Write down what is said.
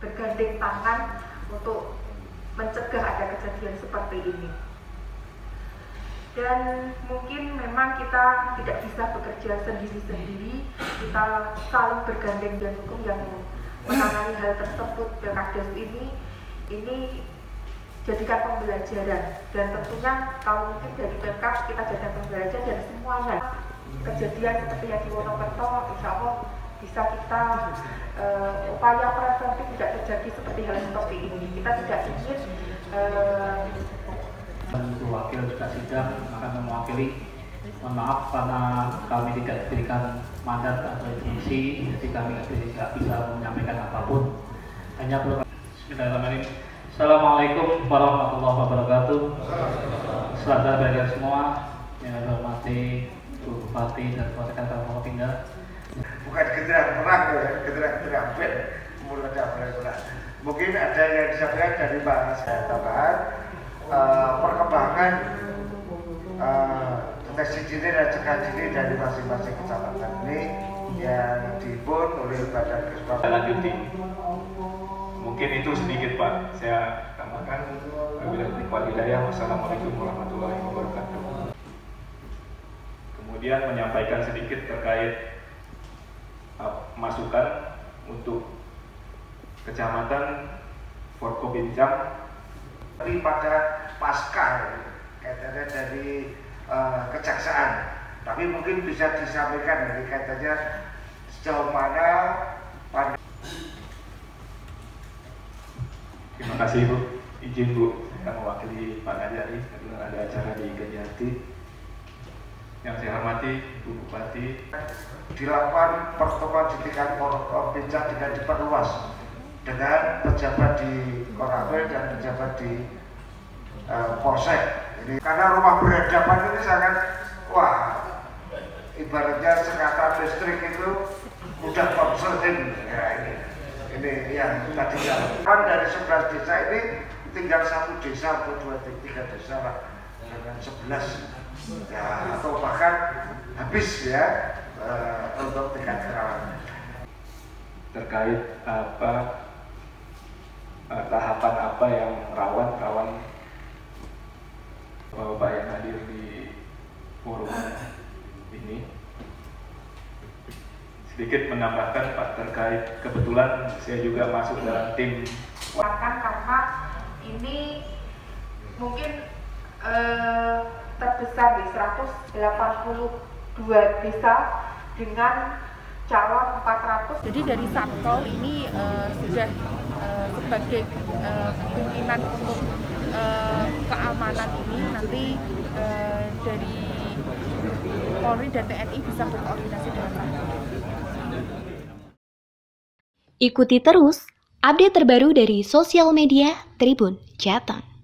bergandeng tangan untuk mencegah ada kejadian seperti ini. Dan mungkin memang kita tidak bisa bekerja sendiri-sendiri, kita saling bergandeng dengan hukum yang menangani hal tersebut. Dan kasus ini jadikan pembelajaran, dan tentunya kalau mungkin dari Pemkab kita jadikan pembelajaran dari semuanya. Kejadian seperti yang di Wonokerto, insya Allah bisa kita upaya preventif tidak terjadi seperti hal seperti ini. Kita tidak ingin wakil kita sidang akan mewakili, mohon maaf karena kami tidak diberikan mandat atau instruksi, jadi kami tidak bisa menyampaikan apapun. Hanya perlu. Bismillahirrahmanirrahim. Assalamualaikum warahmatullahi wabarakatuh. Saudara sekalian semua yang hormati Bu Bupati dan Wali Kota Purwakarta. Bukan genderang perang ya, genderang bed mulai. Mungkin ada yang disampaikan dari bahasa tambahan perkembangan deteksi dini dan cegah dini dari masing-masing kecamatan ini yang dibuat oleh Badan Kesehatan. Lanjuti. Mungkin itu sedikit Pak, saya tambahkan. Wassalamualaikum warahmatullahi wabarakatuh. Kemudian menyampaikan sedikit terkait masukan untuk kecamatan Forkopimcam pada pasca kaitannya dari kejaksaan, tapi mungkin bisa disampaikan dari kaitannya sejauh mana. Terima kasih Bu, izin Bu, saya mewakili Pak Najari karena ada acara di Gajati. Yang saya hormati Bu Bupati, dilakukan pertemuan di tingkat Forkopimcam dengan diperluas dengan pejabat di Koramil dan pejabat di Polsek. Jadi, karena rumah berhadapan ini sangat wah, ibaratnya sekatan listrik itu mudah konserting ya, ini yang tadi kan dari 11 desa ini tinggal 1 desa atau 2 atau 3 desa lah, dengan 11 ya, atau bahkan habis ya untuk tingkat kerawanan. Terkait apa tahapan apa yang rawan Bapak yang hadir di forum ini, sedikit menambahkan Pak terkait kebetulan saya juga masuk dalam tim. Karena ini mungkin terbesar di 182 desa dengan calon 400. Jadi dari Satpol ini sudah sebagai pimpinan untuk keamanan ini, nanti dari Polri dan TNI bisa berkoordinasi dengan Satpol. Ikuti terus update terbaru dari sosial media Tribun Jateng.